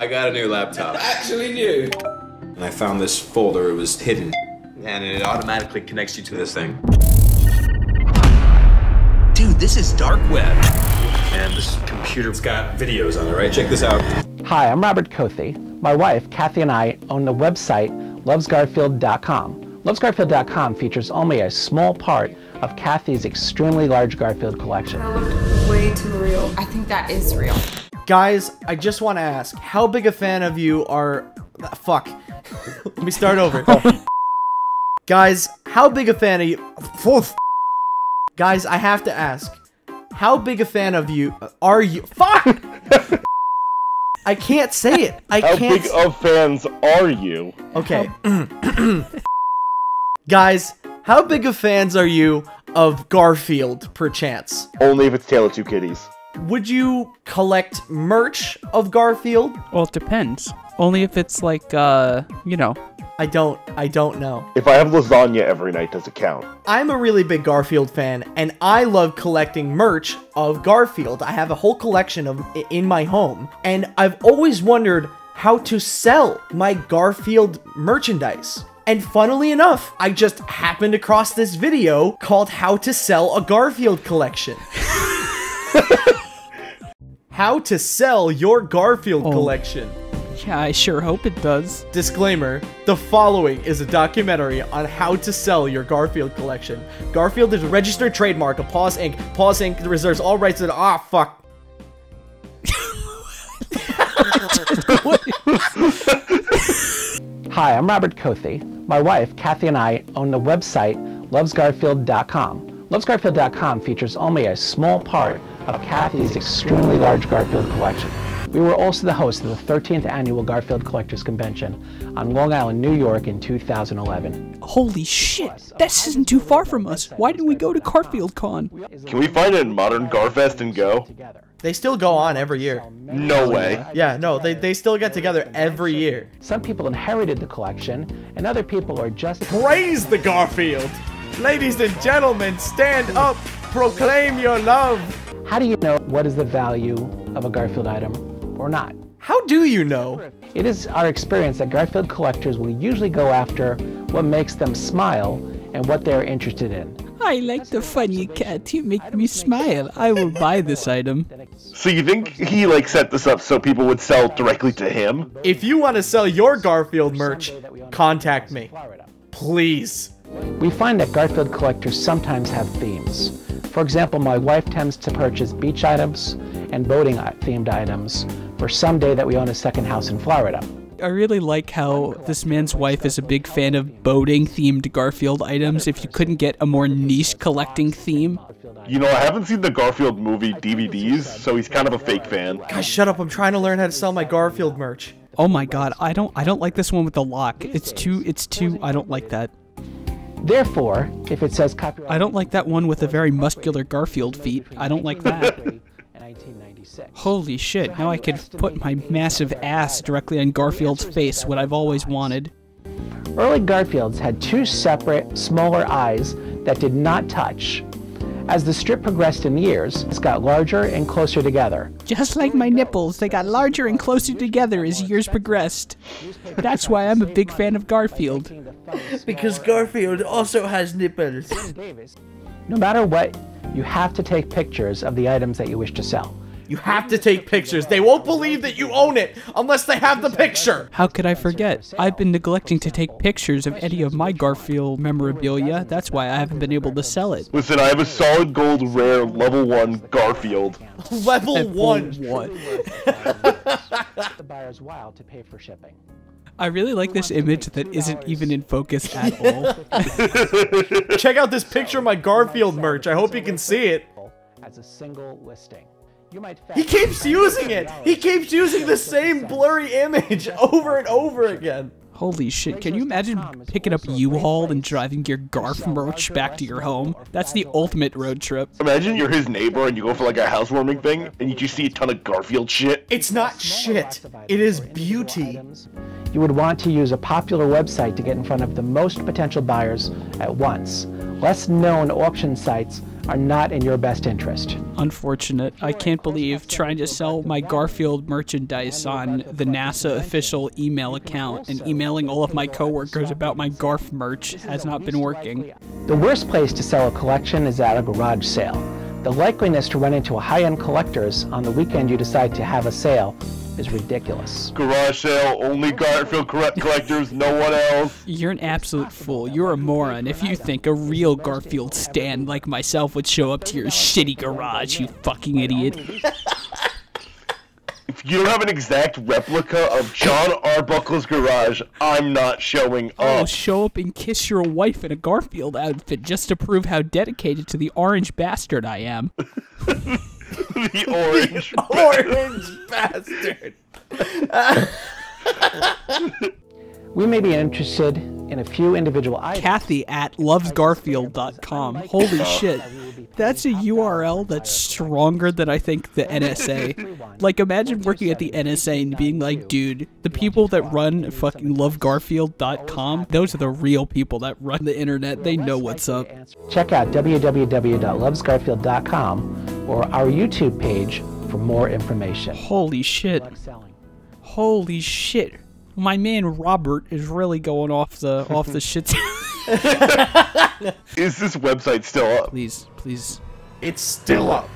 I got a new laptop. Actually new. And I found this folder, it was hidden. And it automatically connects you to this thing. Dude, this is dark web. And this computer's got videos on it, right? Check this out. Hi, I'm Robert Cothie. My wife, Kathy, and I own the website lovesgarfield.com. Lovesgarfield.com features only a small part of Kathy's extremely large Garfield collection. That looked way too real. I think that is real. Guys, I just want to ask, how big a fan of you are... Fuck. Let me start over. Guys, how big a fan of you... Guys, I have to ask, how big a fan of you are you? Fuck! I can't say it. I can't. How big of fans are you? Okay. Guys, how big of fans are you of Garfield, perchance? Only if it's Tale of Two Kitties. Would you collect merch of Garfield? Well, it depends. Only if it's like, you know. I don't know. If I have lasagna every night, does it count? I'm a really big Garfield fan, and I love collecting merch of Garfield. I have a whole collection of in my home, and I've always wondered how to sell my Garfield merchandise. And funnily enough, I just happened across this video called How to Sell a Garfield Collection. How to sell your Garfield collection. Yeah, I sure hope it does. Disclaimer, the following is a documentary on how to sell your Garfield collection. Garfield is a registered trademark of Paws Inc. Paws Inc. reserves all rights to the- Ah, fuck. Hi, I'm Robert Cothie. My wife, Kathy, and I own the website lovesgarfield.com. Lovesgarfield.com features only a small part of Kathy's extremely large Garfield collection. We were also the host of the 13th Annual Garfield Collectors Convention on Long Island, New York in 2011. Holy shit! That isn't too far from us! Why didn't we go to Garfield Con? Can we find a modern Garfest and go? They still go on every year. No way. Yeah, no, they still get together every year. Some people inherited the collection, and other people are just... Praise the Garfield! Ladies and gentlemen, stand up! Proclaim your love! How do you know what is the value of a Garfield item? Or not. How do you know? It is our experience that Garfield collectors will usually go after what makes them smile and what they're interested in. I like the funny cat. You make me smile. I will buy this item. So you think he like set this up so people would sell directly to him? If you want to sell your Garfield merch, contact me. Please. We find that Garfield collectors sometimes have themes. For example, my wife tends to purchase beach items and boating-themed items for some day that we own a second house in Florida. I really like how this man's wife is a big fan of boating-themed Garfield items. If you couldn't get a more niche collecting theme. You know, I haven't seen the Garfield movie DVDs, so he's kind of a fake fan. Guys, shut up. I'm trying to learn how to sell my Garfield merch. Oh my god, I don't like this one with the lock. It's too, I don't like that. Therefore, if it says copyright... I don't like that one with a very muscular Garfield feet. I don't like that. Holy shit, now I could put my massive ass directly on Garfield's face, what I've always wanted. Early Garfields had two separate, smaller eyes that did not touch. As the strip progressed in years, it got larger and closer together. Just like my nipples, they got larger and closer together as years progressed. That's why I'm a big fan of Garfield. Because Garfield also has nipples. No matter what, you have to take pictures of the items that you wish to sell. You have to take pictures. They won't believe that you own it unless they have the picture. How could I forget? I've been neglecting to take pictures of any of my Garfield memorabilia. That's why I haven't been able to sell it. Listen, I have a solid gold rare level 1 Garfield. Level 1? The buyer's wild to pay for shipping. I really like this image that isn't even in focus at all. Check out this picture of my Garfield merch. I hope you can see it. As a single listing. He keeps using it! He keeps using the same blurry image over and over again! Holy shit, can you imagine picking up U-Haul and driving your Garf merch back to your home? That's the ultimate road trip. Imagine you're his neighbor and you go for like a housewarming thing and you just see a ton of Garfield shit. It's not shit, it is beauty. You would want to use a popular website to get in front of the most potential buyers at once. Less known auction sites are not in your best interest. Unfortunate. I can't believe trying to sell my Garfield merchandise on the NASA official email account and emailing all of my coworkers about my Garf merch has not been working. The worst place to sell a collection is at a garage sale. The likeliness to run into a high-end collector's on the weekend you decide to have a sale is ridiculous. Garage sale, only Garfield collectors, no one else. You're an absolute fool. You're a moron. If you think a real Garfield stan like myself would show up to your shitty garage, you fucking idiot. If you don't have an exact replica of John Arbuckle's garage, I'm not showing up. I'll show up and kiss your wife in a Garfield outfit just to prove how dedicated to the orange bastard I am. The orange bastard. We may be interested in a few individual items. Kathy at lovesgarfield.com. Holy shit. That's a URL that's stronger than I think the NSA. Like, imagine working at the NSA and being like, dude, the people that run fucking lovegarfield.com, those are the real people that run the internet. They know what's up. Check out www.lovesgarfield.com or our YouTube page for more information. Holy shit. Holy shit. My man Robert is really going off the shit. Is this website still up? Please, please. It's still up.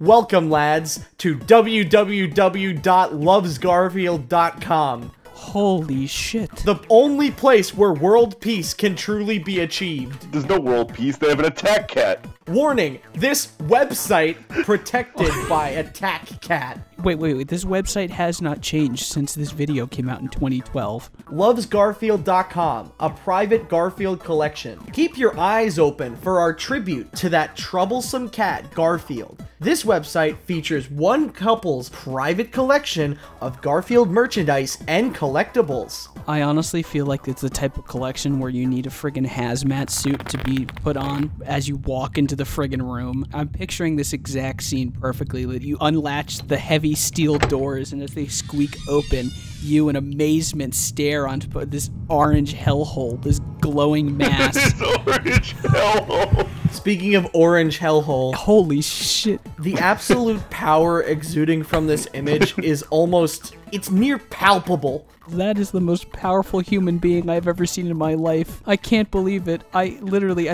Welcome, lads, to www.lovesgarfield.com. Holy shit. The only place where world peace can truly be achieved. There's no world peace, they have an attack cat. Warning, this website protected by attack cat. Wait, this website has not changed since this video came out in 2012. Lovesgarfield.com, a private Garfield collection. Keep your eyes open for our tribute to that troublesome cat, Garfield. This website features one couple's private collection of Garfield merchandise and collectibles. I honestly feel like it's the type of collection where you need a friggin' hazmat suit to be put on as you walk into the friggin' room. I'm picturing this exact scene perfectly. You unlatch the heavy steel doors, and as they squeak open, you in amazement stare onto this orange hellhole, this glowing mass. This orange hellhole. Speaking of orange hellhole. Holy shit. The absolute power exuding from this image is almost, it's near palpable. That is the most powerful human being I've ever seen in my life. I can't believe it. I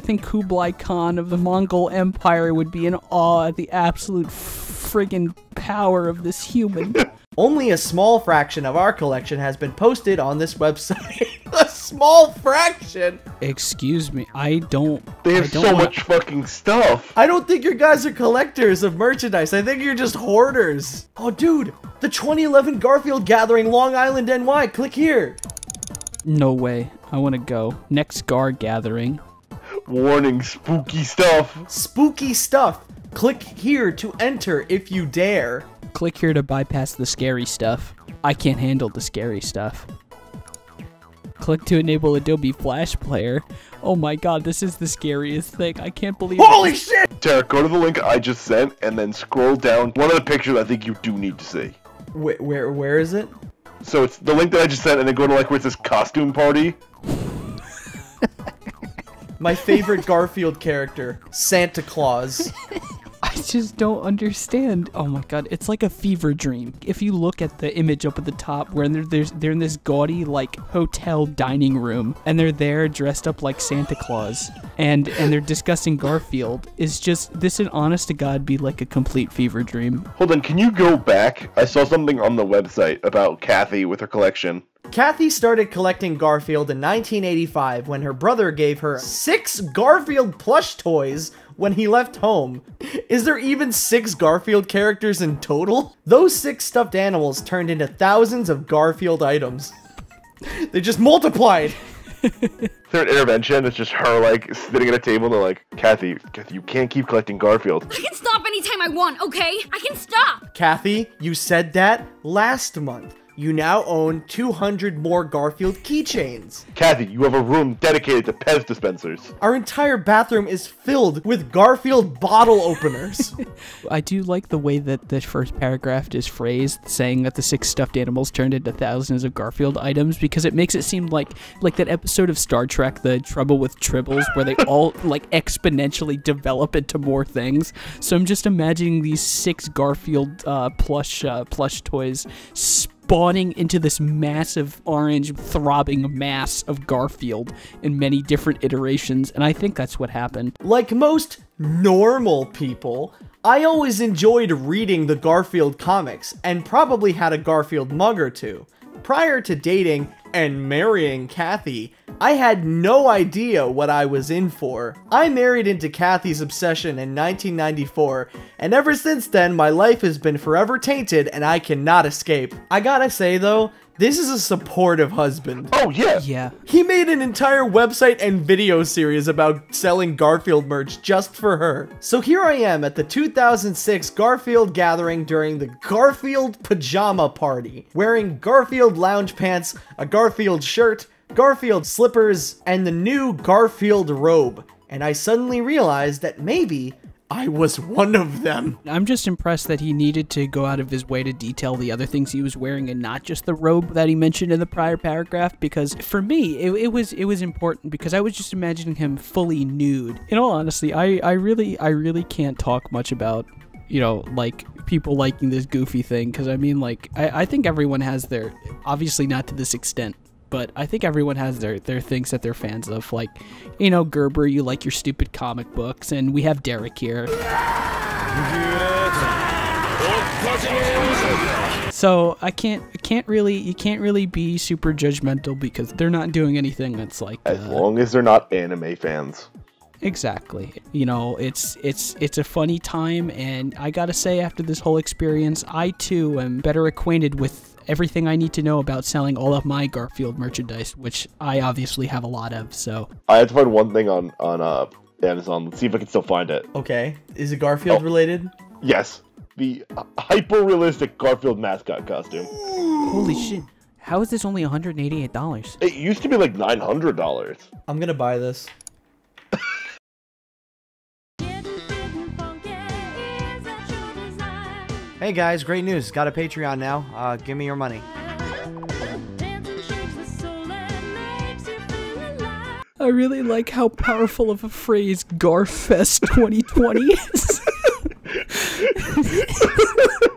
think Kublai Khan of the Mongol Empire would be in awe at the absolute friggin' power of this human. Only a small fraction of our collection has been posted on this website. A small fraction? Excuse me, I don't... They have so much fucking stuff. I don't think your guys are collectors of merchandise. I think you're just hoarders. Oh, dude, the 2011 Garfield Gathering, Long Island, NY. Click here. No way. I want to go. Next Gar Gathering. Warning, spooky stuff. Spooky stuff. Click here to enter if you dare. Click here to bypass the scary stuff. I can't handle the scary stuff. Click to enable Adobe Flash Player. Oh my god, this is the scariest thing. I can't believe it. Holy shit! Derek, go to the link I just sent and then scroll down. One of the pictures I think you do need to see. Wait, where is it? So it's the link that I just sent and then go to like where it says costume party. My favorite Garfield character, Santa Claus. I just don't understand. Oh my god, it's like a fever dream. If you look at the image up at the top, where they're in this gaudy like hotel dining room, and they're there dressed up like Santa Claus, and they're discussing Garfield. It's just this, and honest to god, be like a complete fever dream. Hold on, can you go back? I saw something on the website about Kathy with her collection. Kathy started collecting Garfield in 1985 when her brother gave her 6 Garfield plush toys when he left home. Is there even 6 Garfield characters in total? Those 6 stuffed animals turned into thousands of Garfield items. They just multiplied! Their intervention is just her like sitting at a table and they're like, Kathy, you can't keep collecting Garfield. I can stop anytime I want, okay? I can stop! Kathy, you said that last month. you now own 200 more Garfield keychains. Kathy, you have a room dedicated to Pez dispensers. Our entire bathroom is filled with Garfield bottle openers. I do like the way that the first paragraph is phrased, saying that the 6 stuffed animals turned into thousands of Garfield items, because it makes it seem like that episode of Star Trek, The Trouble with Tribbles, where they all like exponentially develop into more things. So I'm just imagining these 6 Garfield plush toys spawning into this massive orange throbbing mass of Garfield in many different iterations, and I think that's what happened. Like most normal people, I always enjoyed reading the Garfield comics and probably had a Garfield mug or two. Prior to dating and marrying Kathy, I had no idea what I was in for. I married into Kathy's obsession in 1994, and ever since then my life has been forever tainted and I cannot escape. I gotta say though, this is a supportive husband. Oh yeah! Yeah. He made an entire website and video series about selling Garfield merch just for her. So here I am at the 2006 Garfield gathering during the Garfield pajama party, wearing Garfield lounge pants, a Garfield shirt, Garfield slippers, and the new Garfield robe. And I suddenly realized that maybe I was one of them. I'm just impressed that he needed to go out of his way to detail the other things he was wearing and not just the robe that he mentioned in the prior paragraph, because for me, it was important because I was just imagining him fully nude. In all honesty, I really can't talk much about, you know, like people liking this goofy thing, because I mean, like, I think everyone has their, obviously not to this extent, but I think everyone has their things that they're fans of. Like, you know, Gerber, you like your stupid comic books, and we have Derek here. So you can't really be super judgmental because they're not doing anything that's like as long as they're not anime fans. Exactly. You know, it's a funny time, and I gotta say, after this whole experience, I too am better acquainted with everything I need to know about selling all of my Garfield merchandise, which I obviously have a lot of, so. I had to find one thing on Amazon. Let's see if I can still find it. Okay. Is it Garfield related? Yes. The hyper-realistic Garfield mascot costume. Holy shit. How is this only $188? It used to be like $900. I'm gonna buy this. Hey guys, great news. Got a Patreon now. Give me your money. I really like how powerful of a phrase Garfest 2020 is.